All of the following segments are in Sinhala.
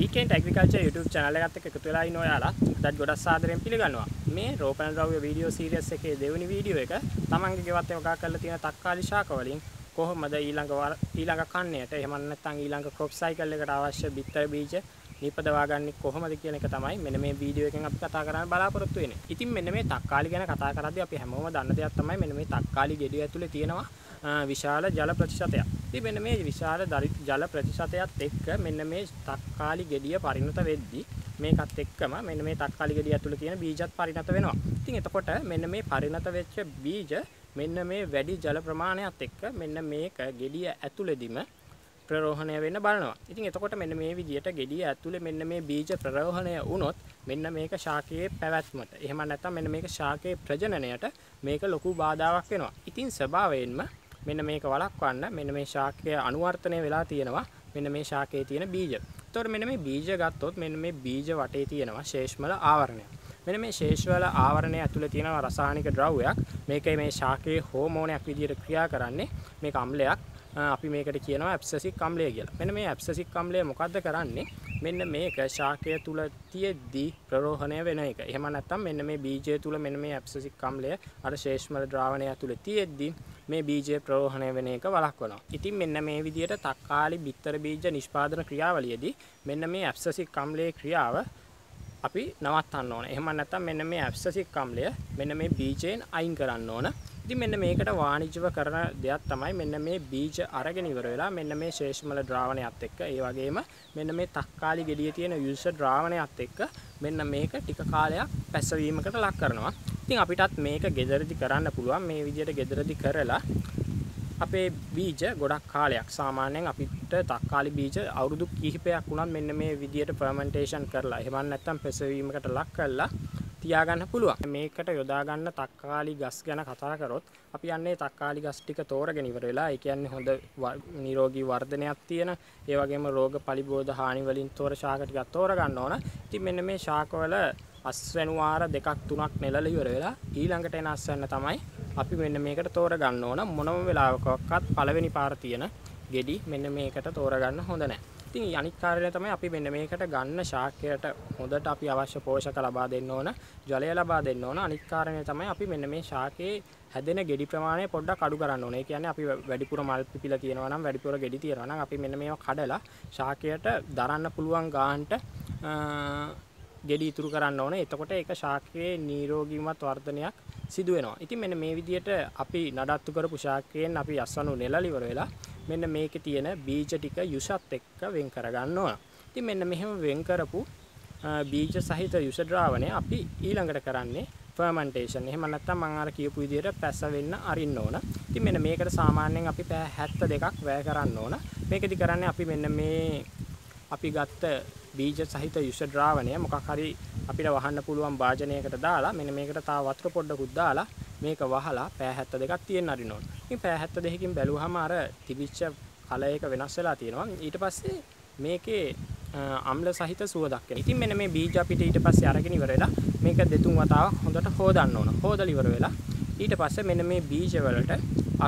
Weekend Agriculture YouTube channel එකත් එක්ක එකතු වෙලා ඉන්න ඔයාලා අදත් ගොඩක් ආදරෙන් පිළිගන්නවා. මේ රෝපණ ද්‍රව්‍ය වීඩියෝ සීරීස් එකේ දෙවෙනි වීඩියෝ එක තමන්ගේ ගෙවත්තේ ඔකා කරලා තියෙන තක්කාලි ශාක වලින් කොහොමද ඊළඟ කන්නේට එහෙම නැත්නම් ඊළඟ crop cycle එකට අවශ්‍ය බිත්තර බීජ නිපදවා ගන්න කොහොමද කියන එක තමයි මෙන්න මේ වීඩියෝ එකෙන් අපි කතා කරන්න බලාපොරොත්තු වෙන්නේ. ඉතින් මෙන්න මේ තක්කාලි ගැන කතා කරද්දී අපි හැමෝම දන්න දෙයක් තමයි මෙන්න මේ තක්කාලි ගෙඩිය ඇතුලේ තියෙනවා විශාල ජල ප්‍රතිශතයක්. ඉතින් මෙන්න මේ විශාල ජල ප්‍රතිශතයත් එක්ක මෙන්න මේ තක්කාලි ගෙඩිය පරිණත වෙද්දී මේකත් එක්කම මෙන්න මේ තක්කාලි ගෙඩිය ඇතුළේ තියෙන බීජත් පරිණත වෙනවා. ඉතින් එතකොට මෙන්න මේ පරිණත වෙච්ච බීජ මෙන්න මේ වැඩි ජල ප්‍රමාණයත් එක්ක මෙන්න මේක ගෙඩිය ඇතුළේදීම ප්‍රරෝහණය වෙන්න බලනවා. ඉතින් එතකොට මෙන්න මේ විදියට ගෙඩිය ඇතුලේ මෙන්න මේ බීජ ප්‍රරෝහණය වුණොත් මෙන්න මේක ශාකයේ පැවැත්මට එහෙම නැත්නම් මෙන්න මේක ශාකයේ ප්‍රජනනයට මේක ලොකු බාධාවක් වෙනවා. ඉතින් ස්වභාවයෙන්ම මෙන්න මේක වළක්වන්න මෙන්න මේ ශාකයේ අනුවර්තනය වෙලා තියෙනවා මෙන්න මේ ශාකයේ තියෙන බීජ. ඒතකොට මෙන්න මේ බීජ ගත්තොත් මෙන්න මේ බීජ වටේ තියෙනවා ශේෂ්මල ආවරණය. මෙන්න මේ ශේෂ්මල ආවරණය ඇතුලේ තියෙනවා රසායනික ද්‍රව්‍යයක්. මේකයි මේ ශාකයේ හෝමෝනයක් විදියට ක්‍රියා කරන්නේ. මේක අම්ලයක්. අපි මේකට කියනවා ඇබ්සසික් අම්ලය කියලා. මෙන්න මේ ඇබ්සසික් අම්ලය මොකද්ද කරන්නේ? මෙන්න මේක ශාකය තුල තියෙද්දී ප්‍රරෝහණය වෙන එක. එහෙම නැත්නම් මෙන්න මේ බීජය තුල මෙන්න මේ ඇබ්සසික් අම්ලය අර ශේෂ්මල ද්‍රාවණය ඇතුලේ තියෙද්දී මේ බීජය ප්‍රරෝහණය වෙන එක වළක්වනවා. ඉතින් මෙන්න මේ විදිහට තක්කාලි බිත්තර බීජ නිෂ්පාදන ක්‍රියාවලියේදී මෙන්න මේ ඇබ්සසික් අම්ලයේ ක්‍රියාව අපි නවත්තන්න ඕන. එහෙම නැත්නම් මෙන්න මේ ඇබ්සසික් අම්ලය මෙන්න මේ බීජයෙන් අයින් කරන්න ඕන. මෙන්න මේකට වාණිජව කරන දෙයක් තමයි මෙන්න මේ බීජ අරගෙන ඉවර වෙලා මෙන්න මේ ශේෂ්මල ද්‍රාවණයත් එක්ක ඒ වගේම මෙන්න මේ තක්කාලි ගෙඩියේ තියෙන යූෂ ද්‍රාවණයත් එක්ක මෙන්න මේක ටික කාලයක් පැසවීමකට ලක් කරනවා. ඉතින් අපිටත් මේක ගෙදරදී කරන්න පුළුවන්. මේ විදියට ගෙදරදී කරලා අපේ බීජ ගොඩක් කාලයක් සාමාන්‍යයෙන් අපිට තක්කාලි බීජ අවුරුදු කිහිපයක් වුණත් මෙන්න මේ විදියට ෆර්මන්ටේෂන් කරලා එහෙම නැත්නම් පැසවීමකට ලක් කරලා තියාගන්න පුළුවන්. මේකට යොදා ගන්න තක්කාලි ගස් ගැන කතා කරොත් අපි යන්නේ තක්කාලි ගස් ටික තෝරගෙන ඉවර වෙලා ඒ කියන්නේ හොඳ නිරෝගී වර්ධනයක් තියෙන ඒ වගේම රෝග පරිබෝධ හානි වලින් තොර ශාක ටිකක් තෝරගන්න ඕන. ඉතින් මෙන්න මේ ශාකවල අස්වැණු වාර දෙකක් තුනක් නෙලලා ඉවර වෙලා ඊළඟට එන අස්වැන්න තමයි අපි මෙන්න මේකට තෝරගන්න ඕන. මොනම වෙලාවකවත් පළවෙනි පාර තියෙන ගෙඩි මෙන්න මේකට තෝරගන්න හොඳ නැහැ. ඉතින් අනිත් කාර්යය තමයි අපි මෙන්න මේකට ගන්න ශාකයට හොඳට අපි අවශ්‍ය පෝෂක ලබා දෙන්න ඕන, ජලය ලබා දෙන්න ඕන. අනිත් කාර්යය තමයි අපි මෙන්න මේ ශාකයේ හැදෙන ගෙඩි ප්‍රමාණය පොඩ්ඩක් අඩු කරන්න ඕන. ඒ කියන්නේ අපි වැඩිපුර මල් පිපිලා තියෙනවා නම්, වැඩිපුර ගෙඩි තියෙනවා නම් අපි මෙන්න මේවා කඩලා ශාකයට දරන්න පුළුවන් ගානට ගෙඩි ඉතුරු කරන්න ඕන. එතකොට ඒක ශාකයේ නිරෝගීමත් වර්ධනයක් සිදු වෙනවා. ඉතින් මෙන්න මේ විදිහට අපි නඩත්තු කරපු ශාකයෙන් අපි අස්වනු නෙලලා ඉවර වෙලා මෙන්න මේකේ තියෙන බීජ ටික යුෂත් එක්ක වෙන් කරගන්න ඕන. ඉතින් මෙන්න මෙහෙම වෙන් කරපු බීජ සහිත යුෂ ද්‍රාවණය අපි ඊළඟට කරන්නේ ෆර්මන්ටේෂන්. එහෙම නැත්නම් මම අර කියපු විදිහට පැසවෙන්න අරින්න ඕන. ඉතින් මෙන්න මේකට සාමාන්‍යයෙන් අපි පැය 72ක් වැය කරන්න ඕන. මේකෙදි කරන්නේ අපි මෙන්න මේ අපි ගත්ත බීජ සහිත යුෂ ද්‍රාවණය මොකක් හරි අපිට වහන්න පුළුවන් භාජනයකට දාලා මෙන්න මේකට තව වතුර පොඩ්ඩකුත් දාලා මේක වහලා පැය 72ක් තියෙන්න අරින්න ඕන. ඉතින් පැය 72කින් බැලුවාම අර තිබිච්ච කලයක වෙනස් වෙලා තියෙනවා. ඊට පස්සේ මේකේ අම්ල සහිත සුවඳක් එනවා. ඉතින් මෙන්න මේ බීජ අපිට ඊට පස්සේ අරගෙන ඉවර වෙලා මේක දෙතුන් වතාවක් හොඳට හොදන්න ඕන. හොදලා ඉවර වෙලා ඊට පස්සේ මෙන්න මේ බීජ වලට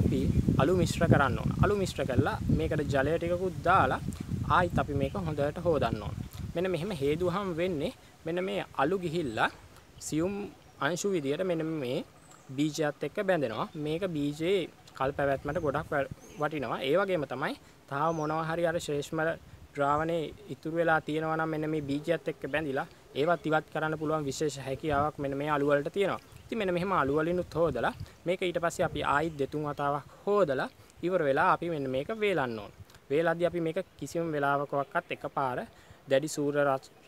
අපි අලු මිශ්‍ර කරන්න ඕන. අලු මිශ්‍ර කරලා මේකට ජලය ටිකකුත් දාලා ආයිත් අපි මේක හොඳට හොදන්න ඕන. මෙන්න මෙහෙම හේදුවාම වෙන්නේ මෙන්න මේ අලු ගිහිල්ලා සියුම් අංශු විදියට මෙන්න මේ බීජයත් එක්ක බැඳෙනවා. මේක බීජේ කල් පැවැත්මට ගොඩක් වටිනවා. ඒ වගේම තමයි තව මොනවා හරි අර ශේෂ්මල ද්‍රාවණේ ඉතුරු වෙලා තියෙනවා නම් මෙන්න මේ බීජයත් එක්ක බැඳිලා ඒවත් ඉවත් කරන්න පුළුවන් විශේෂ හැකියාවක් මෙන්න මේ අලු වලට තියෙනවා. ඉතින් මෙන්න මෙහෙම අලු වලිනුත් හොදලා මේක ඊට පස්සේ අපි ආයෙත් දෙතුන් වතාවක් හොදලා ඉවර වෙලා අපි මෙන්න මේක වේලන්න ඕන. වේලද්දී අපි මේක කිසිම වෙලාවකවත් එකපාර දැඩි සූර්ය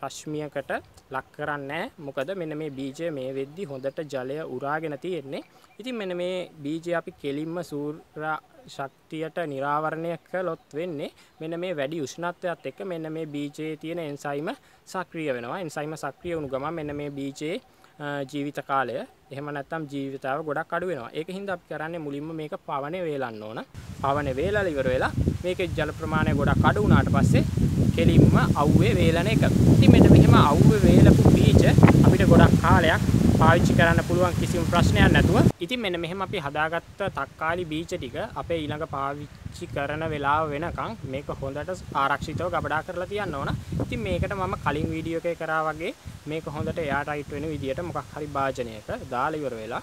රශ්මියකට ලක් කරන්නේ නැහැ. මොකද මෙන්න මේ බීජය මේ වෙද්දී හොඳට ජලය උරාගෙන තියෙන්නේ. ඉතින් මෙන්න මේ බීජය අපි කෙලින්ම සූර්ය ශක්තියට නිරාවරණය කළොත් වෙන්නේ මෙන්න මේ වැඩි උෂ්ණත්වයත් එක්ක මෙන්න මේ බීජයේ තියෙන එන්සයිම සක්‍රිය වෙනවා. එන්සයිම සක්‍රිය වුණු ගමන් මෙන්න මේ බීජයේ ජීවිත කාලය එහෙම නැත්නම් ජීවිතාව ගොඩක් අඩු වෙනවා. ඒකින්ද අපි කරන්නේ මුලින්ම මේක පවණේ වේලන්න ඕන. පවණේ වේලලා ඉවර වෙලා මේකේ ජල ප්‍රමාණය ගොඩක් අඩු වුණාට පස්සේ කෙලින්ම අවුවේ වේලන එක. ඉතින් මෙන්න මෙහෙම අවුවේ වේලපු බීජ අපිට ගොඩක් කාලයක් පාවිච්චි කරන්න පුළුවන් කිසිම ප්‍රශ්නයක් නැතුව. ඉතින් මෙන්න මෙහෙම අපි හදාගත්ත තක්කාලි බීජ ටික අපේ ඊළඟ පාවිච්චි කරන වෙලාව වෙනකන් මේක හොඳට ආරක්ෂිතව ගබඩා කරලා තියන්න ඕන. ඉතින් මේකට මම කලින් වීඩියෝ එකේ කරා වගේ මේක හොඳට එයාට ටයිට් වෙන විදියට මොකක් හරි භාජනයක දාලා ඉවර වෙලා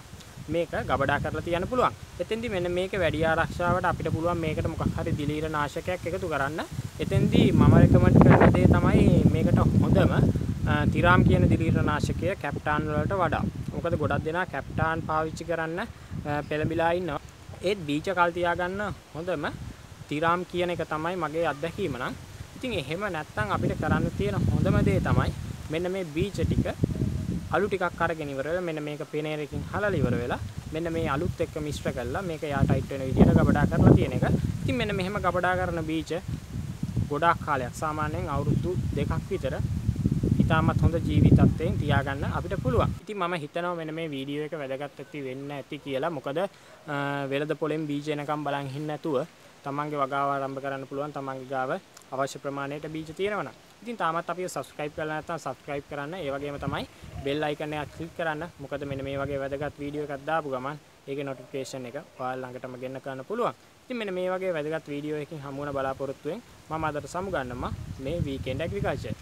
මේක ගබඩා කරලා තියන්න පුළුවන්. එතෙන්දී මෙන්න මේක වැඩි ආරක්ෂාවට අපිට පුළුවන් මේකට මොකක් හරි දිලීර නාශකයක් එකතු කරන්න. එතෙන්දී මම රෙකමන්ඩ් කරන දේ තමයි මේකට හොඳම තිරාම් කියන දිලීර නාශකය කැප්ටාන් වලට වඩා. මොකද ගොඩක් දෙනා කැප්ටාන් පාවිච්චි කරන්න පෙළඹිලා ඉන්නවා. ඒත් බීජ කල් තියාගන්න හොඳම තිරාම් කියන එක තමයි මගේ අත්දැකීම නම්. ඉතින් එහෙම නැත්නම් අපිට කරන්න තියෙන හොඳම දේ තමයි මෙන්න මේ බීජ ටික අලු ටිකක් අරගෙන ඉවර වෙලා මෙන්න මේක පේනරකින් හලලා ඉවර වෙලා මෙන්න මේ අලුත් එක්ක මිශ්‍ර කරලා මේක යා ටයිට් වෙන විදිහට ගබඩා කරලා තියෙන එක. ඉතින් මෙන්න මෙහෙම ගබඩා කරන බීජ ගොඩාක් කාලයක් සාමාන්‍යයෙන් අවුරුදු දෙකක් විතර ඉතාමත් හොඳ ජීවිතත්වයෙන් තියාගන්න අපිට පුළුවන්. ඉතින් මම හිතනවා මෙන්න මේ වීඩියෝ එක වැදගත් වෙන්න ඇති කියලා. මොකද වෙළඳ පොලෙන් බීජ එනකම් බලන් හින්න නැතුව තමන්ගේ වගාව ආරම්භ කරන්න පුළුවන් තමන්ගේ ගාව අවශ්‍ය ප්‍රමාණයට බීජ තියෙනවා නම්. ඉතින් තාමත් අපිව subscribe කරලා නැත්නම් subscribe කරන්න. ඒ වගේම තමයි bell icon එක click කරන්න. මොකද මෙන්න මේ වගේ වැදගත් වීඩියෝ එකක් දාපු ගමන් ඒකේ notification එක ඔයාලා ළඟටම ගෙන්න ගන්න පුළුවන්. ඉතින් මෙන්න මේ වගේ වැදගත් වීඩියෝ එකකින් හමු වෙන බලාපොරොත්තුෙන් මම අදට සමුගන්නවා මේ weekend agriculture.